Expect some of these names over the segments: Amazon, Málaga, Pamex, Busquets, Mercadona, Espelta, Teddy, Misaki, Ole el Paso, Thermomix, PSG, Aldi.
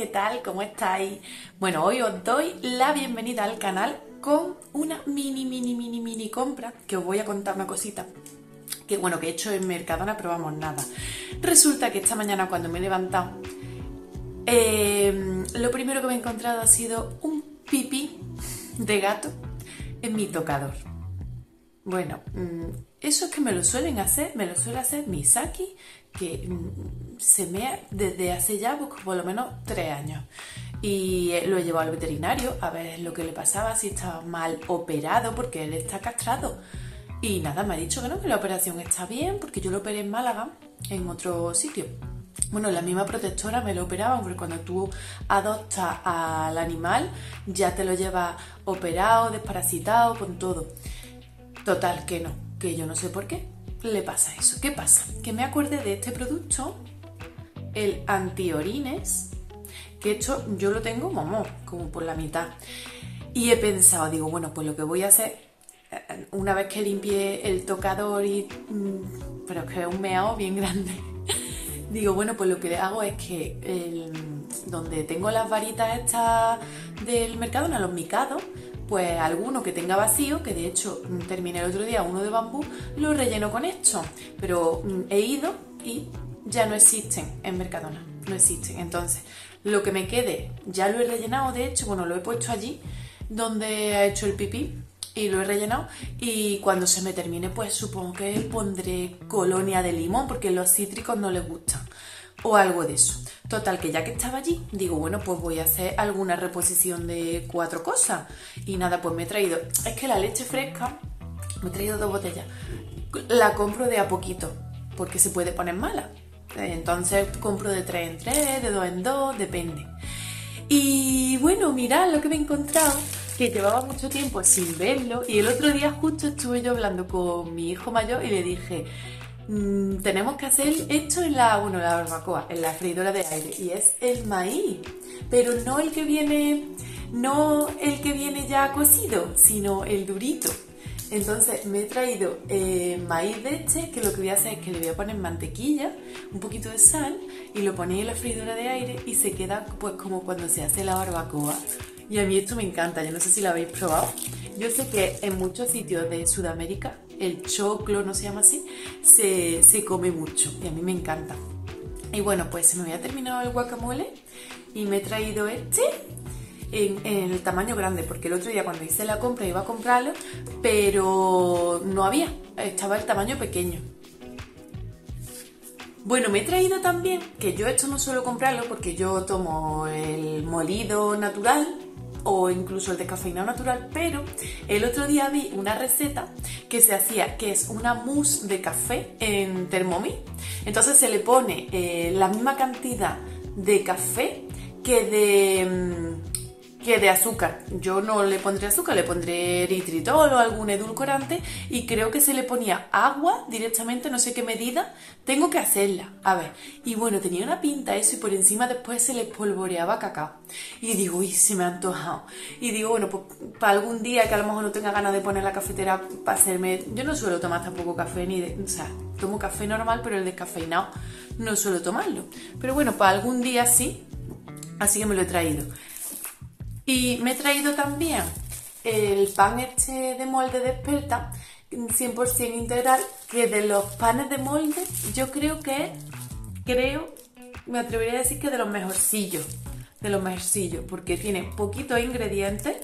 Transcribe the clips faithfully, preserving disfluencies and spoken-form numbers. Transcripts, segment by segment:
¿qué tal? ¿Cómo estáis? Bueno, hoy os doy la bienvenida al canal con una mini, mini, mini, mini compra, que os voy a contar una cosita que, bueno, que he hecho en Mercadona, pero vamos, nada. Resulta que esta mañana cuando me he levantado, eh, lo primero que me he encontrado ha sido un pipí de gato en mi tocador. Bueno, eso es que me lo suelen hacer, me lo suele hacer Misaki, que se mea desde hace ya pues, por lo menos tres años. Y lo he llevado al veterinario a ver lo que le pasaba, si estaba mal operado, porque él está castrado. Y nada, me ha dicho que no, que la operación está bien, porque yo lo operé en Málaga, en otro sitio. Bueno, la misma protectora me lo operaba, porque cuando tú adoptas al animal, ya te lo llevas operado, desparasitado, con todo. Total, que no, que yo no sé por qué le pasa eso. ¿Qué pasa? Que me acuerde de este producto, el antiorines, que esto yo lo tengo, mamón, como por la mitad. Y he pensado, digo, bueno, pues lo que voy a hacer, una vez que limpie el tocador y... pero es que es un meao bien grande. Digo, bueno, pues lo que hago es que el, donde tengo las varitas estas del Mercadona, los micados, pues alguno que tenga vacío, que de hecho terminé el otro día uno de bambú, lo relleno con esto. Pero he ido y ya no existen en Mercadona, no existen. Entonces, lo que me quede, ya lo he rellenado, de hecho, bueno, lo he puesto allí donde ha hecho el pipí. Y lo he rellenado y cuando se me termine pues supongo que pondré colonia de limón porque los cítricos no les gustan o algo de eso. Total, que ya que estaba allí digo, bueno, pues voy a hacer alguna reposición de cuatro cosas y nada, pues me he traído, es que la leche fresca me he traído dos botellas, la compro de a poquito porque se puede poner mala, entonces compro de tres en tres, de dos en dos, depende. Y bueno, mirad lo que me he encontrado, que llevaba mucho tiempo sin verlo y el otro día justo estuve yo hablando con mi hijo mayor y le dije mmm, tenemos que hacer esto en la, bueno, la barbacoa, en la freidora de aire, y es el maíz, pero no el que viene, no el que viene ya cocido, sino el durito. Entonces me he traído eh, maíz de este, que lo que voy a hacer es que le voy a poner mantequilla, un poquito de sal y lo ponéis en la freidora de aire y se queda pues como cuando se hace la barbacoa. Y a mí esto me encanta, yo no sé si lo habéis probado. Yo sé que en muchos sitios de Sudamérica, el choclo, no se llama así, se, se come mucho y a mí me encanta. Y bueno, pues se me había terminado el guacamole y me he traído este. En, en el tamaño grande, porque el otro día cuando hice la compra iba a comprarlo, pero no había, estaba el tamaño pequeño. Bueno, me he traído también, que yo esto no suelo comprarlo porque yo tomo el molido natural o incluso el descafeinado natural, pero el otro día vi una receta que se hacía, que es una mousse de café en Thermomix. Entonces se le pone eh, la misma cantidad de café que de... Mmm, que de azúcar. Yo no le pondré azúcar, le pondré eritritol o algún edulcorante y creo que se le ponía agua directamente, no sé qué medida, tengo que hacerla, a ver. Y bueno, tenía una pinta eso y por encima después se le espolvoreaba cacao. Y digo, uy, se me ha antojado. Y digo, bueno, pues para algún día que a lo mejor no tenga ganas de poner la cafetera para hacerme... Yo no suelo tomar tampoco café, ni de... o sea, tomo café normal, pero el descafeinado no suelo tomarlo. Pero bueno, para algún día sí, así que me lo he traído. Y me he traído también el pan este de molde de Espelta, cien por cien integral, que de los panes de molde yo creo que, creo, me atrevería a decir que de los mejorcillos, de los mejorcillos, porque tiene poquitos ingredientes,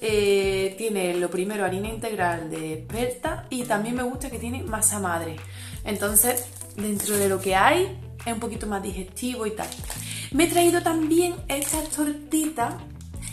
eh, tiene lo primero harina integral de Espelta y también me gusta que tiene masa madre, entonces dentro de lo que hay es un poquito más digestivo y tal. Me he traído también estas tortitas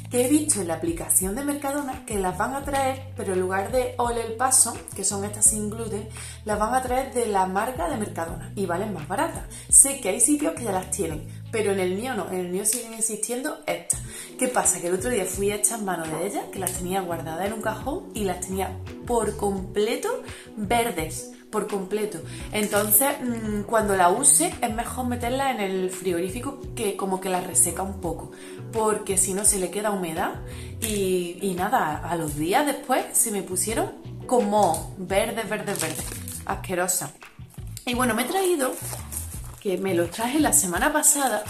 que he visto en la aplicación de Mercadona, que las van a traer, pero en lugar de Ole el Paso, que son estas sin gluten, las van a traer de la marca de Mercadona y valen más baratas. Sé que hay sitios que ya las tienen, pero en el mío no, en el mío siguen existiendo estas. ¿Qué pasa? Que el otro día fui a echar mano de ellas, que las tenía guardadas en un cajón y las tenía por completo verdes, por completo. Entonces, mmm, cuando la use es mejor meterla en el frigorífico, que como que la reseca un poco, porque si no se le queda humedad y, y nada, a los días después se me pusieron como verdes, verdes, verdes, asquerosa. Y bueno, me he traído, que me los traje la semana pasada,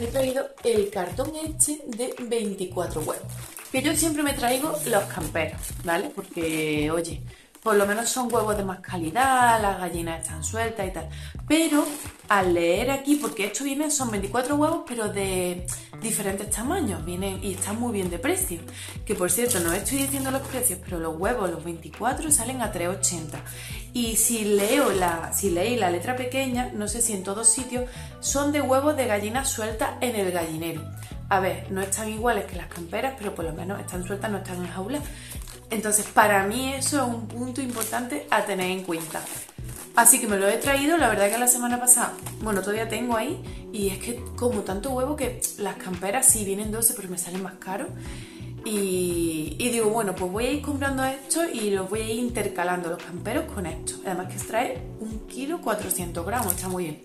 me he traído el cartón este de veinticuatro huevos. Que yo siempre me traigo los camperos, ¿vale? Porque, oye, por lo menos son huevos de más calidad, las gallinas están sueltas y tal. Pero al leer aquí, porque esto viene, son veinticuatro huevos, pero de diferentes tamaños. Vienen y están muy bien de precio. Que por cierto, no estoy diciendo los precios, pero los huevos, los veinticuatro, salen a tres ochenta. Y si leo la, si leí la letra pequeña, no sé si en todos sitios, son de huevos de gallinas sueltas en el gallinero. A ver, no están iguales que las camperas, pero por lo menos están sueltas, no están en jaulas. Entonces, para mí eso es un punto importante a tener en cuenta. Así que me lo he traído, la verdad que la semana pasada, bueno, todavía tengo ahí. Y es que como tanto huevo que las camperas sí vienen doce, pero me salen más caros. Y, y digo, bueno, pues voy a ir comprando esto y los voy a ir intercalando, los camperos, con esto. Además que trae un kilo cuatrocientos gramos, está muy bien.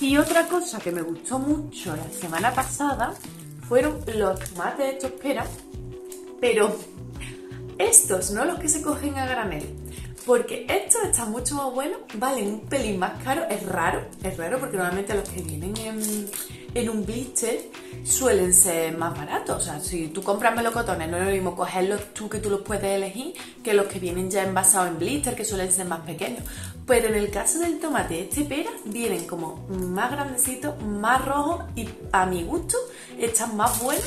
Y otra cosa que me gustó mucho la semana pasada fueron los tomates estos peras, pero estos, no los que se cogen a granel, porque estos están mucho más buenos, valen un pelín más caro, es raro, es raro porque normalmente los que vienen en, en un blister suelen ser más baratos. O sea, si tú compras melocotones, no es lo mismo cogerlos tú, que tú los puedes elegir, que los que vienen ya envasados en blister, que suelen ser más pequeños. Pero en el caso del tomate este pera, vienen como más grandecitos, más rojos y a mi gusto están más buenos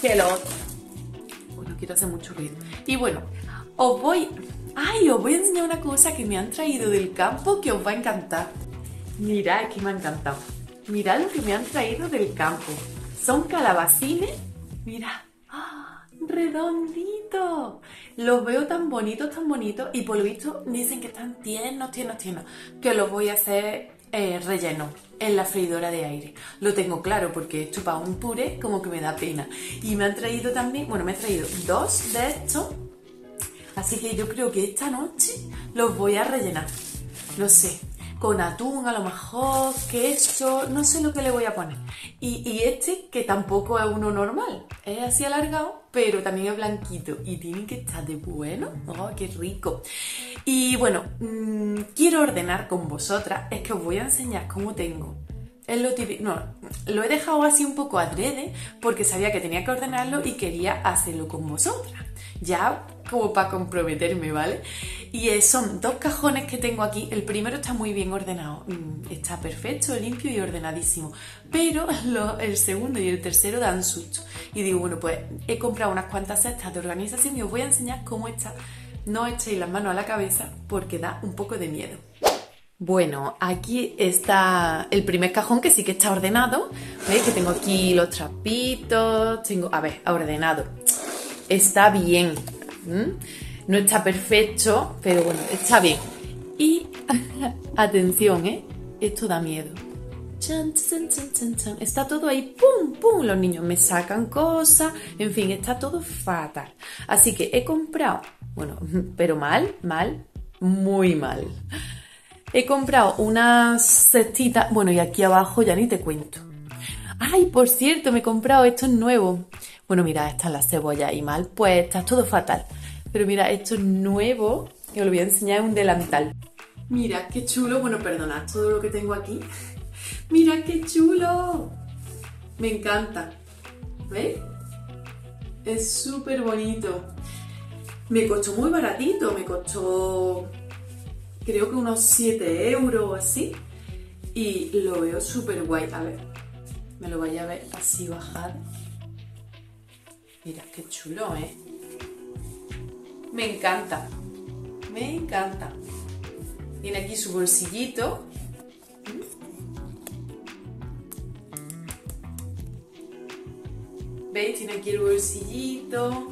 que los otros. Bueno, quiero hacer mucho ruido. Y bueno, os voy... ¡Ay! Os voy a enseñar una cosa que me han traído del campo que os va a encantar. Mirad que me ha encantado. Mirad lo que me han traído del campo. Son calabacines. Mirad. ¡Ah! ¡Redonditos! Los veo tan bonitos, tan bonitos. Y por lo visto dicen que están tiernos, tiernos, tiernos. Que los voy a hacer eh, relleno en la freidora de aire. Lo tengo claro porque esto para un puré como que me da pena. Y me han traído también... Bueno, me he traído dos de estos. Así que yo creo que esta noche los voy a rellenar, no sé, con atún a lo mejor, queso, no sé lo que le voy a poner. Y, y este, que tampoco es uno normal, es así alargado, pero también es blanquito y tiene que estar de bueno. ¡Oh, qué rico! Y bueno, mmm, quiero ordenar con vosotras, es que os voy a enseñar cómo tengo. Es lo típico, no, lo he dejado así un poco adrede porque sabía que tenía que ordenarlo y quería hacerlo con vosotras, ya como para comprometerme, ¿vale? Y son dos cajones que tengo aquí. El primero está muy bien ordenado, está perfecto, limpio y ordenadísimo, pero lo, el segundo y el tercero dan susto. Y digo, bueno, pues he comprado unas cuantas cestas de organización y os voy a enseñar cómo está. No echéis las manos a la cabeza porque da un poco de miedo. Bueno, aquí está el primer cajón que sí que está ordenado. ¿Veis? Que tengo aquí los trapitos, tengo... A ver, ordenado. Está bien. ¿Mm? No está perfecto, pero bueno, está bien. Y, atención, ¿eh? Esto da miedo. Chan, chan, chan, chan, chan. Está todo ahí, pum, pum, los niños me sacan cosas, en fin, está todo fatal. Así que he comprado, bueno, pero mal, mal, muy mal. He comprado unas cestitas, bueno, y aquí abajo ya ni te cuento. ¡Ay, por cierto, me he comprado estos nuevos! Bueno, mira, están las cebollas ahí mal puestas, todo fatal. Pero mira, esto es nuevo, que os lo voy a enseñar, un delantal. Mira, qué chulo, bueno, perdonad todo lo que tengo aquí. ¡Mira qué chulo! Me encanta, ¿veis? Es súper bonito. Me costó muy baratito, me costó... creo que unos siete euros o así, y lo veo súper guay. A ver, me lo vais a ver así bajado. Mira, qué chulo, ¿eh? Me encanta, me encanta. Tiene aquí su bolsillito. ¿Veis? Tiene aquí el bolsillito.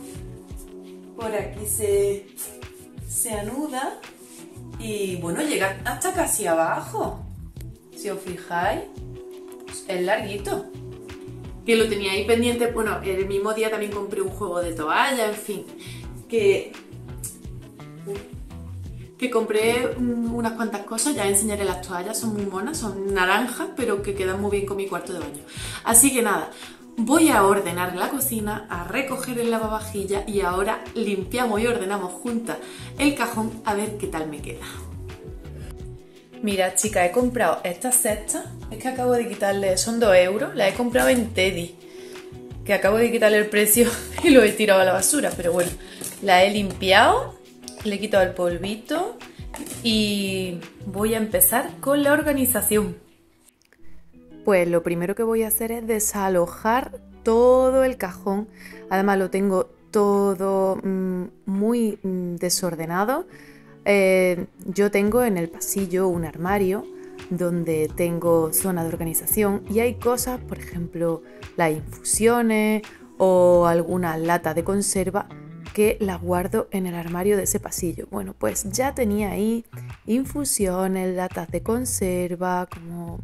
Por aquí se, se anuda. Y bueno, llega hasta casi abajo. Si os fijáis, es larguito. Que lo tenía ahí pendiente. Bueno, el mismo día también compré un juego de toalla, en fin. Que, que compré unas cuantas cosas. Ya enseñaré las toallas, son muy monas, son naranjas, pero que quedan muy bien con mi cuarto de baño. Así que nada, voy a ordenar la cocina, a recoger el lavavajillas y ahora limpiamos y ordenamos juntas el cajón a ver qué tal me queda. Mira, chica, he comprado esta cesta. Es que acabo de quitarle, son dos euros. La he comprado en Teddy, que acabo de quitarle el precio y lo he tirado a la basura. Pero bueno, la he limpiado, le he quitado el polvito y voy a empezar con la organización. Pues lo primero que voy a hacer es desalojar todo el cajón. Además lo tengo todo mmm, muy mmm, desordenado. Eh, yo tengo en el pasillo un armario donde tengo zona de organización y hay cosas, por ejemplo, las infusiones o algunas latas de conserva que las guardo en el armario de ese pasillo. Bueno, pues ya tenía ahí infusiones, latas de conserva, como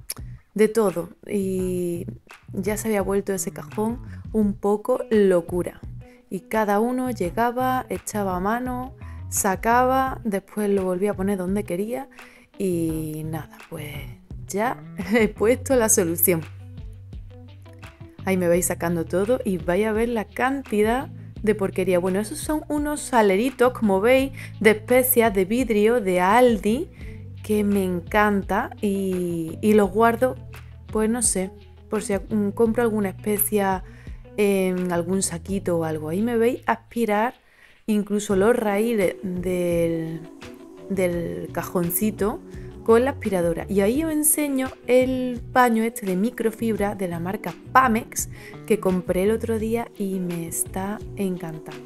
de todo, y ya se había vuelto ese cajón un poco locura. Y cada uno llegaba, echaba mano, sacaba, después lo volví a poner donde quería y nada, pues ya he puesto la solución. Ahí me vais sacando todo y vais a ver la cantidad de porquería. Bueno, esos son unos saleritos, como veis, de especias de vidrio de Aldi que me encanta y, y los guardo, pues no sé, por si compro alguna especia en algún saquito o algo. Ahí me veis aspirar incluso los raíles del, del cajoncito con la aspiradora. Y ahí os enseño el paño este de microfibra de la marca Pamex que compré el otro día y me está encantando.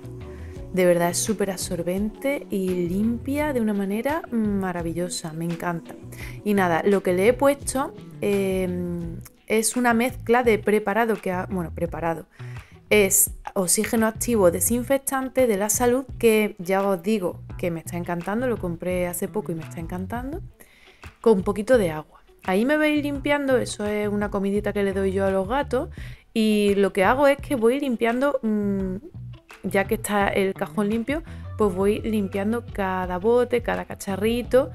De verdad es súper absorbente y limpia de una manera maravillosa, me encanta. Y nada, lo que le he puesto eh, es una mezcla de preparado que ha, bueno, preparado. Es oxígeno activo desinfectante de la salud, que ya os digo que me está encantando, lo compré hace poco y me está encantando, con un poquito de agua. Ahí me veis limpiando, eso es una comidita que le doy yo a los gatos, y lo que hago es que voy limpiando, mmm, ya que está el cajón limpio, pues voy limpiando cada bote, cada cacharrito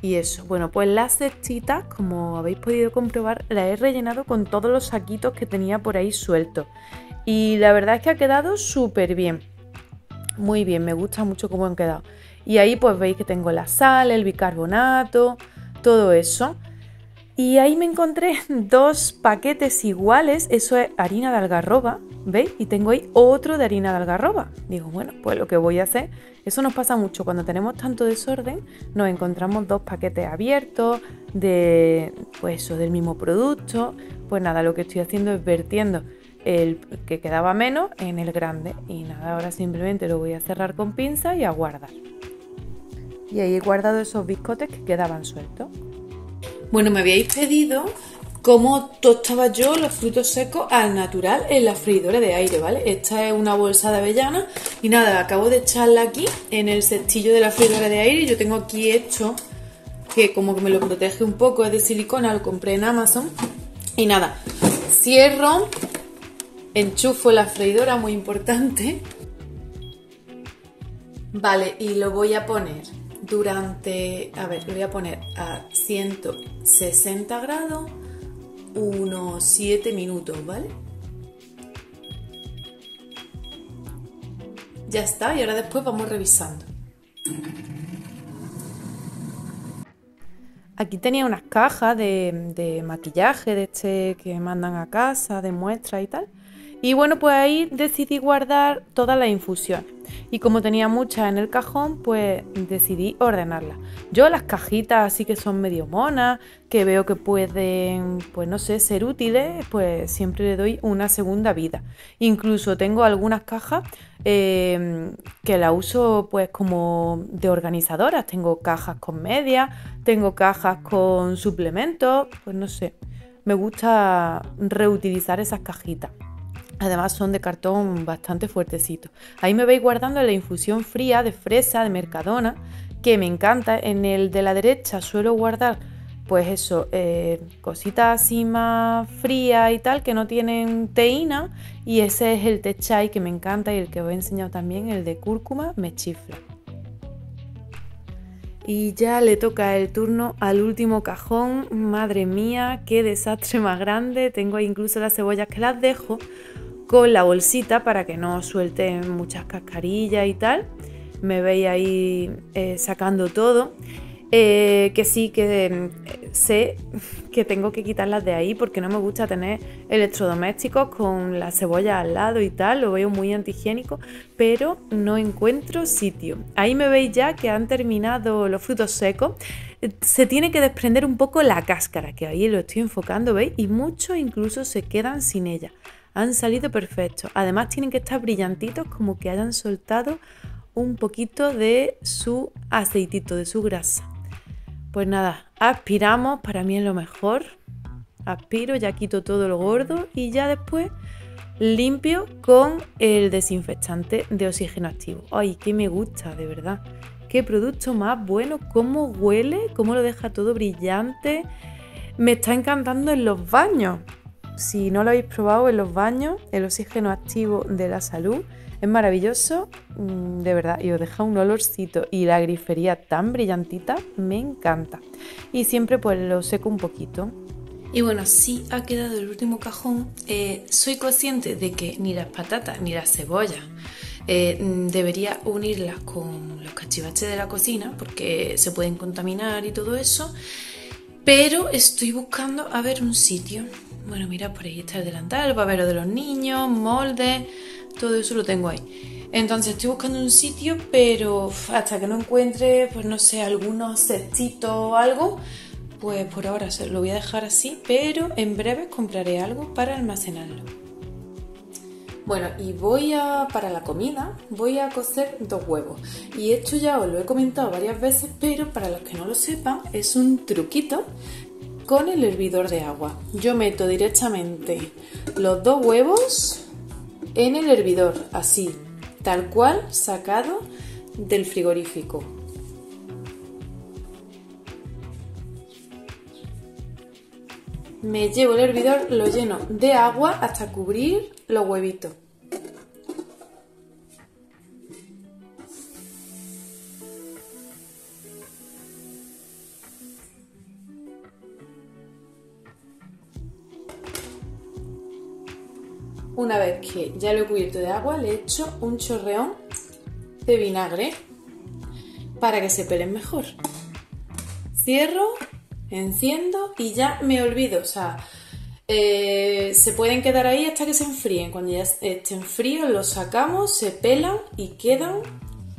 y eso. Bueno, pues las cestitas, como habéis podido comprobar, las he rellenado con todos los saquitos que tenía por ahí sueltos. Y la verdad es que ha quedado súper bien, muy bien, me gusta mucho cómo han quedado. Y ahí pues veis que tengo la sal, el bicarbonato, todo eso. Y ahí me encontré dos paquetes iguales, eso es harina de algarroba, ¿veis? Y tengo ahí otro de harina de algarroba. Digo, bueno, pues lo que voy a hacer, eso nos pasa mucho, cuando tenemos tanto desorden, nos encontramos dos paquetes abiertos de, pues eso, del mismo producto. Pues nada, lo que estoy haciendo es vertiendo el que quedaba menos en el grande y nada, ahora simplemente lo voy a cerrar con pinza y a guardar. Y ahí he guardado esos biscotes que quedaban sueltos. Bueno, me habíais pedido cómo tostaba yo los frutos secos al natural en la freidora de aire, ¿vale? Esta es una bolsa de avellana y nada, acabo de echarla aquí en el cestillo de la freidora de aire. Yo tengo aquí esto que como que me lo protege un poco, es de silicona, lo compré en Amazon. Y nada, cierro, enchufo la freidora, muy importante. Vale, y lo voy a poner durante, a ver, lo voy a poner a ciento sesenta grados unos siete minutos, ¿vale? Ya está, y ahora después vamos revisando. Aquí tenía unas cajas de, de maquillaje de este que mandan a casa, de muestras y tal. Y bueno, pues ahí decidí guardar todas las infusiones. Y como tenía muchas en el cajón, pues decidí ordenarlas. Yo las cajitas así que son medio monas, que veo que pueden, pues no sé, ser útiles, pues siempre le doy una segunda vida. Incluso tengo algunas cajas eh, que la uso pues como de organizadoras. Tengo cajas con medias, tengo cajas con suplementos, pues no sé. Me gusta reutilizar esas cajitas. Además son de cartón bastante fuertecito. Ahí me veis guardando la infusión fría de fresa de Mercadona, que me encanta. En el de la derecha suelo guardar, pues eso, eh, cositas así más frías y tal, que no tienen teína. Y ese es el té chai que me encanta y el que os he enseñado también, el de cúrcuma, me chifla. Y ya le toca el turno al último cajón. Madre mía, qué desastre más grande. Tengo ahí incluso las cebollas que las dejo con la bolsita para que no suelten muchas cascarillas y tal. Me veis ahí eh, sacando todo. Eh, que sí, que eh, sé que tengo que quitarlas de ahí porque no me gusta tener electrodomésticos con la cebolla al lado y tal, lo veo muy antihigiénico, pero no encuentro sitio. Ahí me veis ya que han terminado los frutos secos, se tiene que desprender un poco la cáscara, que ahí lo estoy enfocando, ¿veis? Y muchos incluso se quedan sin ella, han salido perfectos, además tienen que estar brillantitos como que hayan soltado un poquito de su aceitito, de su grasa. Pues nada, aspiramos, para mí es lo mejor, aspiro, ya quito todo lo gordo y ya después limpio con el desinfectante de oxígeno activo. Ay, que me gusta, de verdad, qué producto más bueno, cómo huele, cómo lo deja todo brillante, me está encantando en los baños. Si no lo habéis probado en los baños, el oxígeno activo de la salud es maravilloso, de verdad, y os deja un olorcito y la grifería tan brillantita, me encanta. Y siempre pues lo seco un poquito. Y bueno, sí ha quedado el último cajón. Eh, soy consciente de que ni las patatas ni las cebollas eh, debería unirlas con los cachivaches de la cocina porque se pueden contaminar y todo eso, pero estoy buscando a ver un sitio. Bueno, mira, por ahí está el delantal, el babero de los niños, moldes. Todo eso lo tengo ahí. Entonces estoy buscando un sitio, pero hasta que no encuentre, pues no sé, algunos cestitos o algo, pues por ahora lo voy a dejar así, pero en breve compraré algo para almacenarlo. Bueno, y voy a, para la comida, voy a cocer dos huevos. Y esto ya os lo he comentado varias veces, pero para los que no lo sepan, es un truquito con el hervidor de agua. Yo meto directamente los dos huevos en el hervidor, así, tal cual, sacado del frigorífico. Me llevo el hervidor, lo lleno de agua hasta cubrir los huevitos. Una vez que ya lo he cubierto de agua, le echo un chorreón de vinagre para que se peleen mejor. Cierro, enciendo y ya me olvido. O sea, eh, se pueden quedar ahí hasta que se enfríen. Cuando ya estén fríos los sacamos, se pelan y quedan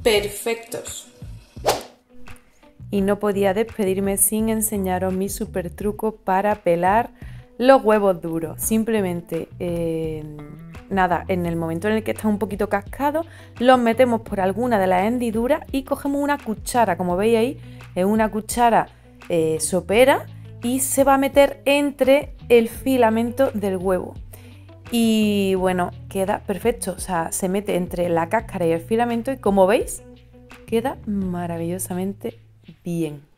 perfectos. Y no podía despedirme sin enseñaros mi super truco para pelar los huevos duros. Simplemente, eh, nada, en el momento en el que están un poquito cascados, los metemos por alguna de las hendiduras y cogemos una cuchara, como veis ahí, es una cuchara eh, sopera y se va a meter entre el filamento del huevo. Y bueno, queda perfecto, o sea, se mete entre la cáscara y el filamento y como veis, queda maravillosamente bien.